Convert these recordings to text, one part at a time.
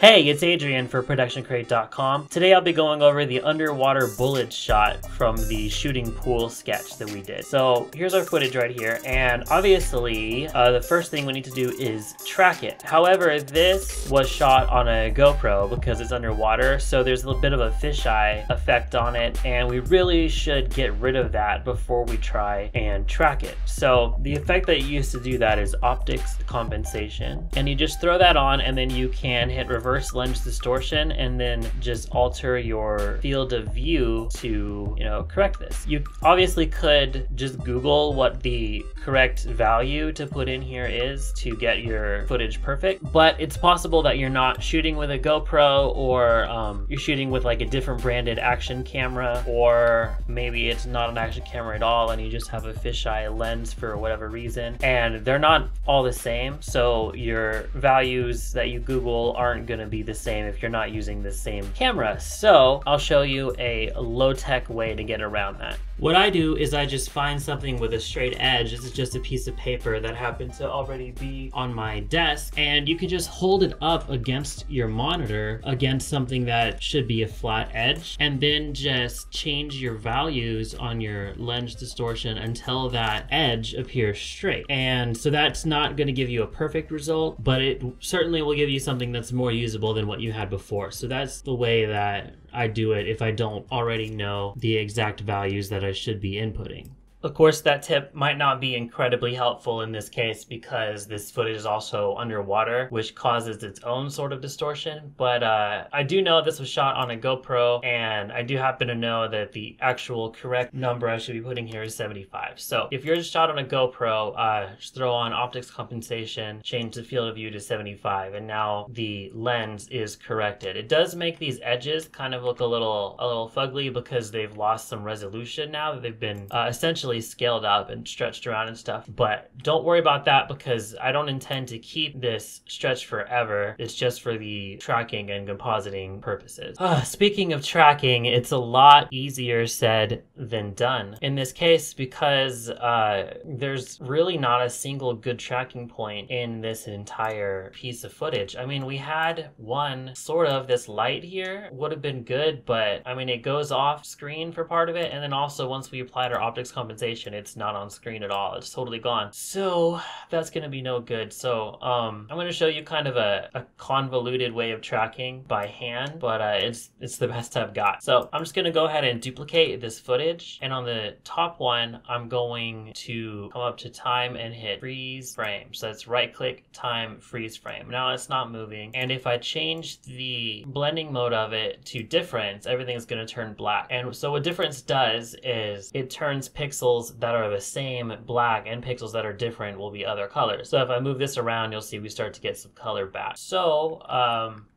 Hey, it's Adrian for ProductionCrate.com. Today I'll be going over the underwater bullet shot from the shooting pool sketch that we did. So here's our footage right here, and obviously the first thing we need to do is track it. However, this was shot on a GoPro because it's underwater, so there's a little bit of a fisheye effect on it, and we really should get rid of that before we try and track it. So the effect that you use to do that is optics compensation, and you just throw that on, and then you can hit reverse lens distortion and then just alter your field of view to, you know, correct this. You obviously could just Google what the correct value to put in here is to get your footage perfect, but it's possible that you're not shooting with a GoPro, or you're shooting with like a different branded action camera, or maybe it's not an action camera at all and you just have a fisheye lens for whatever reason, and they're not all the same, so your values that you Google aren't going to be the same if you're not using the same camera. So I'll show you a low-tech way to get around that. What I do is I just find something with a straight edge. This is just a piece of paper that happened to already be on my desk, and you can just hold it up against your monitor against something that should be a flat edge, and then just change your values on your lens distortion until that edge appears straight. And so that's not going to give you a perfect result, but it certainly will give you something that's more usable than what you had before. So that's the way that I do it if I don't already know the exact values that I should be inputting. Of course, that tip might not be incredibly helpful in this case because this footage is also underwater, which causes its own sort of distortion, but I do know this was shot on a GoPro, and I do happen to know that the actual correct number I should be putting here is 75. So if you're shot on a GoPro, just throw on optics compensation, change the field of view to 75, and now the lens is corrected. It does make these edges kind of look a little fugly because they've lost some resolution now that they've been essentially scaled up and stretched around and stuff, but don't worry about that because I don't intend to keep this stretch forever. It's just for the tracking and compositing purposes. Speaking of tracking, it's a lot easier said than done in this case because there's really not a single good tracking point in this entire piece of footage. I mean, we had one sort of, this light here would have been good, but I mean, it goes off screen for part of it, and then also once we applied our optics compensation, it's not on screen at all. It's totally gone. So that's going to be no good. So I'm going to show you kind of a convoluted way of tracking by hand, but it's the best I've got. So I'm just going to go ahead and duplicate this footage. And on the top one, I'm going to come up to time and hit freeze frame. So that's right click, time, freeze frame. Now it's not moving. And if I change the blending mode of it to difference, everything's going to turn black. And so what difference does is it turns pixels that are the same black, and pixels that are different will be other colors. So if I move this around, you'll see we start to get some color back. So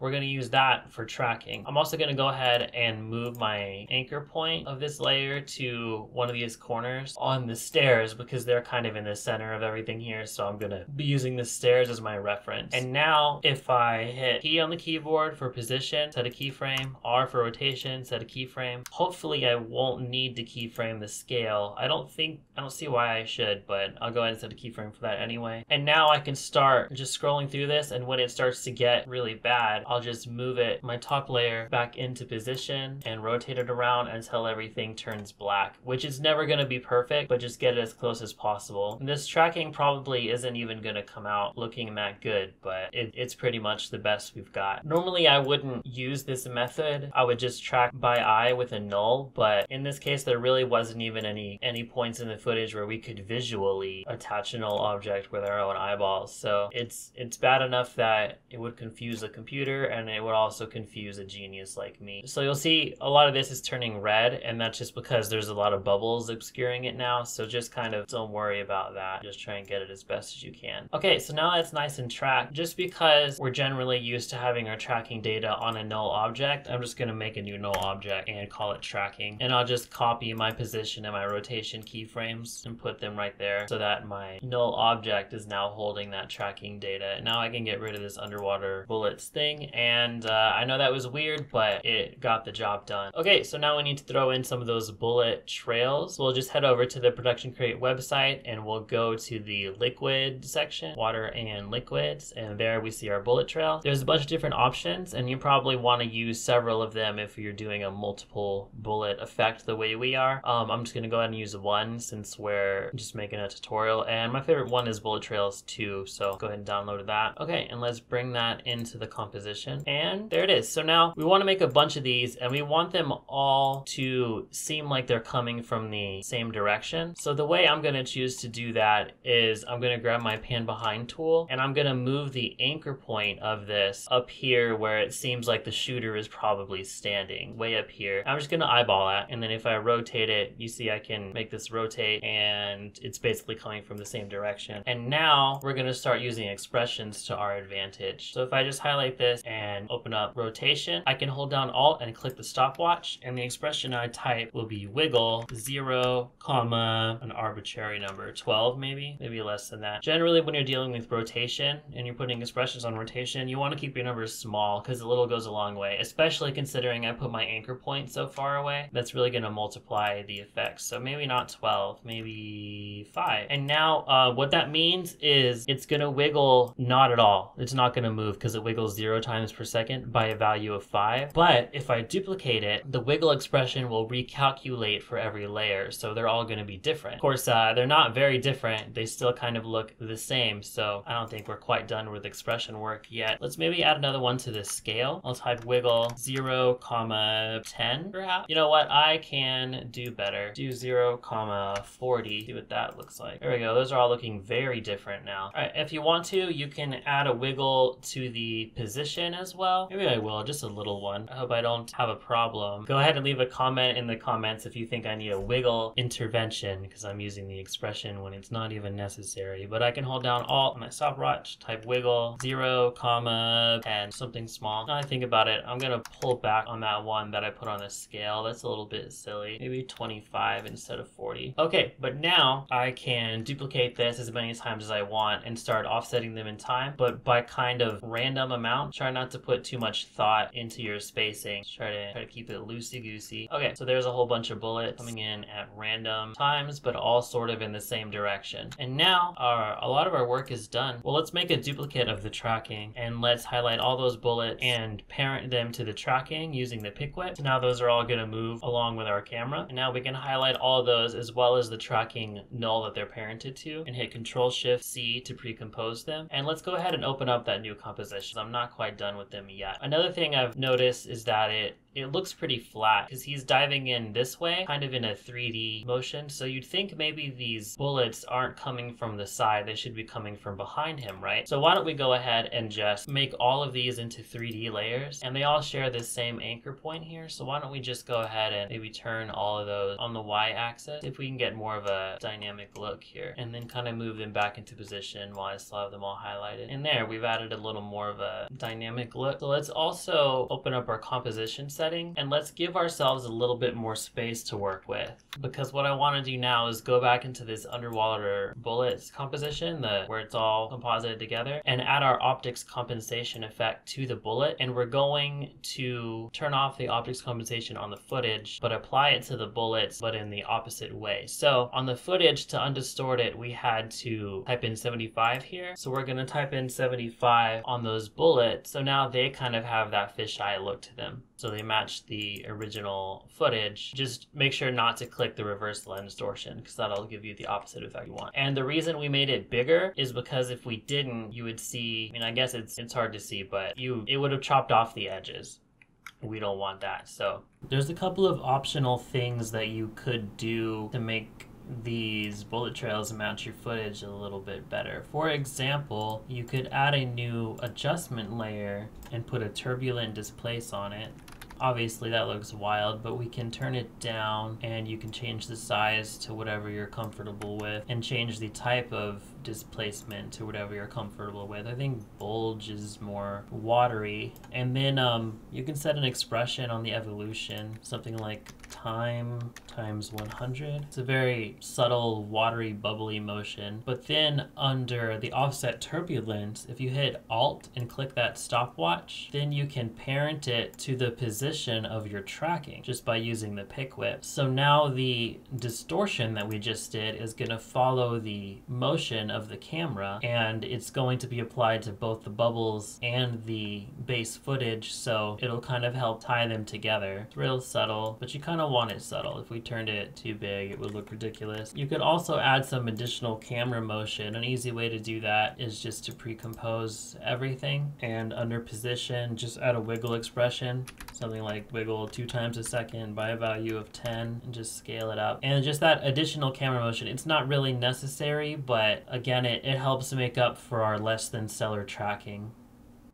we're going to use that for tracking. I'm also going to go ahead and move my anchor point of this layer to one of these corners on the stairs because they're kind of in the center of everything here. So I'm going to be using the stairs as my reference. And now if I hit P on the keyboard for position, set a keyframe, R for rotation, set a keyframe. Hopefully I won't need to keyframe the scale. I don't see why I should, but I'll go ahead and set a keyframe for that anyway. And now I can start just scrolling through this, and when it starts to get really bad, I'll just move it, my top layer, back into position and rotate it around until everything turns black, which is never going to be perfect, but just get it as close as possible. And this tracking probably isn't even going to come out looking that good, but it's pretty much the best we've got. Normally I wouldn't use this method. I would just track by eye with a null, but in this case there really wasn't even any points in the footage where we could visually attach a null object with our own eyeballs. So it's bad enough that it would confuse a computer, and it would also confuse a genius like me. So you'll see a lot of this is turning red, and that's just because there's a lot of bubbles obscuring it now. So just kind of don't worry about that. Just try and get it as best as you can. Okay, so now that's nice and tracked. Just because we're generally used to having our tracking data on a null object, I'm just going to make a new null object and call it tracking. And I'll just copy my position and my rotation navigation keyframes and put them right there so that my null object is now holding that tracking data. And now I can get rid of this underwater bullets thing. And I know that was weird, but it got the job done. Okay, so now we need to throw in some of those bullet trails. So we'll just head over to the Production Crate website and we'll go to the liquid section, water and liquids. And there we see our bullet trail. There's a bunch of different options and you probably want to use several of them if you're doing a multiple bullet effect the way we are. I'm just going to go ahead and use one since we're just making a tutorial. And my favorite one is bullet trails 2. So go ahead and download that. Okay, and let's bring that into the composition. And there it is. So now we want to make a bunch of these and we want them all to seem like they're coming from the same direction. So the way I'm going to choose to do that is I'm going to grab my pan behind tool and I'm going to move the anchor point of this up here where it seems like the shooter is probably standing, way up here. I'm just going to eyeball that, and then if I rotate it, you see I can make this rotate and it's basically coming from the same direction. And now we're going to start using expressions to our advantage. So if I just highlight this and open up rotation, I can hold down Alt and click the stopwatch, and the expression I type will be wiggle 0, an arbitrary number, 12 maybe less than that. Generally when you're dealing with rotation and you're putting expressions on rotation, you want to keep your numbers small because a little goes a long way, especially considering I put my anchor point so far away. That's really going to multiply the effects. So maybe not 12, maybe 5. And now what that means is it's going to wiggle not at all. It's not going to move because it wiggles 0 times per second by a value of 5. But if I duplicate it, the wiggle expression will recalculate for every layer. So they're all going to be different. Of course, they're not very different. They still kind of look the same. So I don't think we're quite done with expression work yet. Let's maybe add another one to this scale. I'll type wiggle 0, 10 perhaps. You know what? I can do better. Do 0, 40. See what that looks like. There we go. Those are all looking very different now. All right. If you want to, you can add a wiggle to the position as well. Maybe I will. Just a little one. I hope I don't have a problem. Go ahead and leave a comment in the comments if you think I need a wiggle intervention because I'm using the expression when it's not even necessary. But I can hold down Alt on my stopwatch, type wiggle 0, 10, something small. Now I think about it, I'm going to pull back on that one that I put on a scale. That's a little bit silly. Maybe 25 instead of 40. Okay, but now I can duplicate this as many times as I want and start offsetting them in time, but by kind of random amount. Try not to put too much thought into your spacing. Try to keep it loosey-goosey. Okay, so there's a whole bunch of bullets coming in at random times, but all sort of in the same direction. And now a lot of our work is done. Well, let's make a duplicate of the tracking and let's highlight all those bullets and parent them to the tracking using the pick whip. So now those are all going to move along with our camera. And now we can highlight all of those as well as the tracking null that they're parented to and hit Control-Shift-C to pre-compose them. And let's go ahead and open up that new composition. I'm not quite done with them yet. Another thing I've noticed is that it looks pretty flat because he's diving in this way, kind of in a 3D motion. So you'd think maybe these bullets aren't coming from the side. They should be coming from behind him, right? So why don't we go ahead and just make all of these into 3D layers, and they all share this same anchor point here. So why don't we just go ahead and maybe turn all of those on the y-axis if we can get more of a dynamic look here, and then kind of move them back into position while I still have them all highlighted. And there, we've added a little more of a dynamic look. So let's also open up our composition setting and let's give ourselves a little bit more space to work with, because what I want to do now is go back into this underwater bullets composition where it's all composited together and add our optics compensation effect to the bullet. And we're going to turn off the optics compensation on the footage but apply it to the bullets but in the opposite way. So on the footage, to undistort it, we had to type in 75 here, so we're going to type in 75 on those bullets. So now they kind of have that fisheye look to them, so they match the original footage. Just make sure not to click the reverse lens torsion because that'll give you the opposite effect you want. And the reason we made it bigger is because if we didn't, you would see, I mean, I guess it's hard to see, but it would have chopped off the edges. We don't want that. So there's a couple of optional things that you could do to make these bullet trails match your footage a little bit better. For example, you could add a new adjustment layer and put a turbulent displace on it. Obviously that looks wild, but we can turn it down and you can change the size to whatever you're comfortable with and change the type of displacement to whatever you're comfortable with. I think bulge is more watery. And then you can set an expression on the evolution, something like time times 100. It's a very subtle, watery, bubbly motion. But then under the offset turbulence, if you hit Alt and click that stopwatch, then you can parent it to the position of your tracking just by using the pick whip. So now the distortion that we just did is going to follow the motion of the camera, and it's going to be applied to both the bubbles and the base footage, so it'll kind of help tie them together. It's real subtle, but you kind of want it subtle. If we turned it too big, it would look ridiculous. You could also add some additional camera motion. An easy way to do that is just to pre-compose everything, and under position, just add a wiggle expression, something like wiggle 2 times a second by a value of 10, and just scale it up. And just that additional camera motion, it's not really necessary, but again, it helps make up for our less than stellar tracking.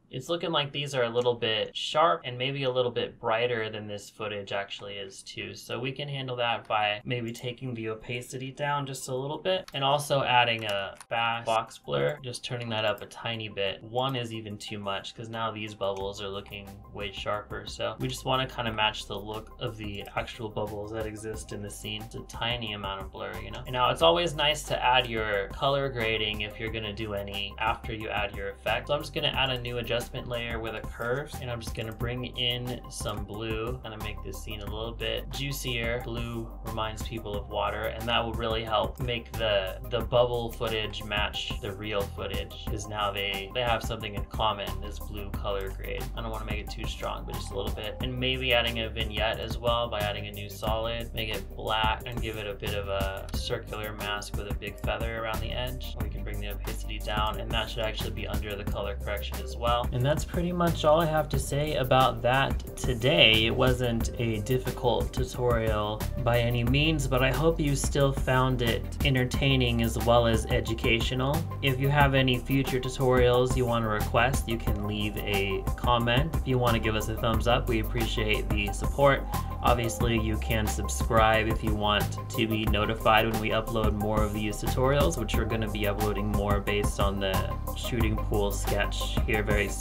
It's looking like these are a little bit sharp and maybe a little bit brighter than this footage actually is too. So we can handle that by maybe taking the opacity down just a little bit and also adding a fast box blur, just turning that up a tiny bit. 1 is even too much because now these bubbles are looking way sharper. So we just want to kind of match the look of the actual bubbles that exist in the scene. It's a tiny amount of blur, you know? And now it's always nice to add your color grading if you're going to do any after you add your effect. So I'm just going to add a new adjustment layer with a curve, and I'm just going to bring in some blue, kind of make this scene a little bit juicier. Blue reminds people of water, and that will really help make the bubble footage match the real footage, because now they have something in common, this blue color grade. I don't want to make it too strong, but just a little bit. And maybe adding a vignette as well by adding a new solid, make it black and give it a bit of a circular mask with a big feather around the edge. We can bring the opacity down, and that should actually be under the color correction as well. And that's pretty much all I have to say about that today. It wasn't a difficult tutorial by any means, but I hope you still found it entertaining as well as educational. If you have any future tutorials you want to request, you can leave a comment. If you want to give us a thumbs up, we appreciate the support. Obviously, you can subscribe if you want to be notified when we upload more of these tutorials, which we're going to be uploading more based on the shooting pool sketch here very soon.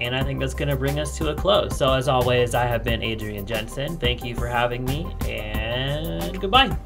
And I think that's going to bring us to a close. So as always, I have been Adrian Jensen. Thank you for having me, and goodbye.